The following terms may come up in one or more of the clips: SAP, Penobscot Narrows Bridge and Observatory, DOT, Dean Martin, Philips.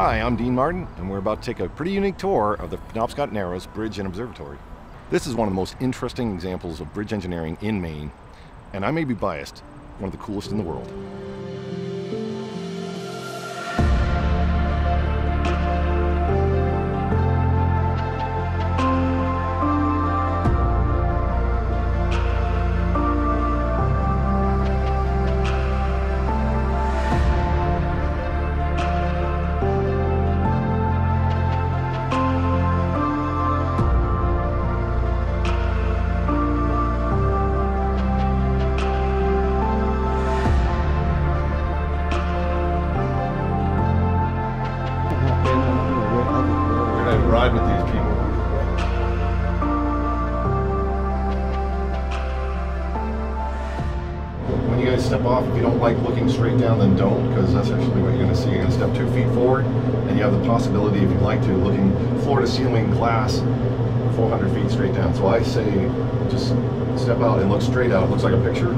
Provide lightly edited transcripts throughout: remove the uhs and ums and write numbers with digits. Hi, I'm Dean Martin, and we're about to take a pretty unique tour of the Penobscot Narrows Bridge and Observatory. This is one of the most interesting examples of bridge engineering in Maine, and I may be biased, one of the coolest in the world. Ride with these people. When you guys step off, if you don't like looking straight down, then don't, because that's actually what you're going to see. You're going to step 2 feet forward, and you have the possibility, if you'd like to, looking floor to ceiling glass 400 feet straight down. So I say just step out and look straight out. It looks like a picture.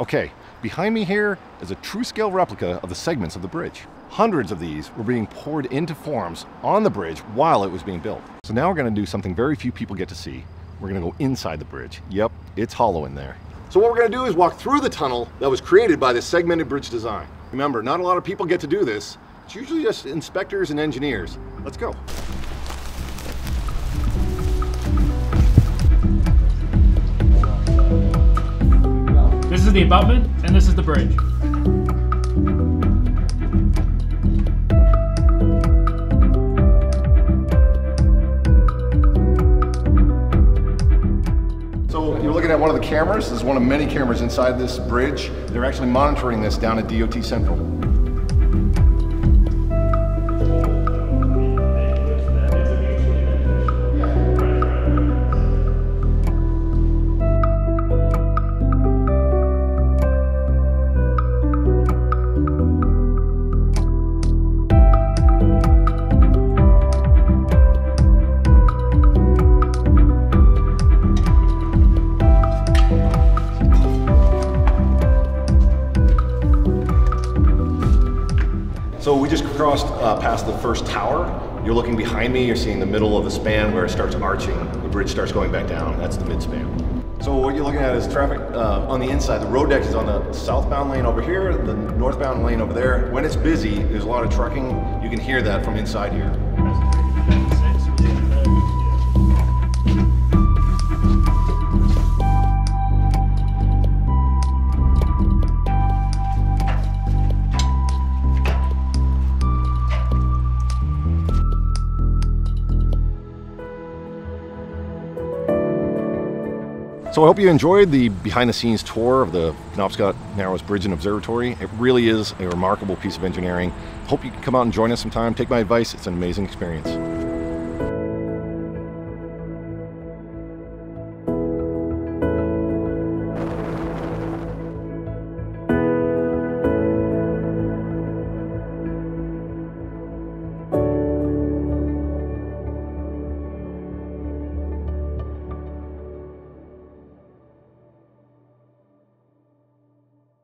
Okay, behind me here is a true-scale replica of the segments of the bridge. Hundreds of these were being poured into forms on the bridge while it was being built. So now we're going to do something very few people get to see. We're going to go inside the bridge. Yep, it's hollow in there. So what we're going to do is walk through the tunnel that was created by this segmented bridge design. Remember, not a lot of people get to do this. It's usually just inspectors and engineers. Let's go. This is the abutment, and this is the bridge. So you're looking at one of the cameras. This is one of many cameras inside this bridge. They're actually monitoring this down at DOT Central. So we just crossed past the first tower. You're looking behind me, you're seeing the middle of the span where it starts arching. The bridge starts going back down. That's the mid-span. So what you're looking at is traffic on the inside. The road deck is on the southbound lane over here, the northbound lane over there. When it's busy, there's a lot of trucking. You can hear that from inside here. So I hope you enjoyed the behind-the-scenes tour of the Penobscot Narrows Bridge and Observatory. It really is a remarkable piece of engineering. Hope you can come out and join us sometime. Take my advice. It's an amazing experience.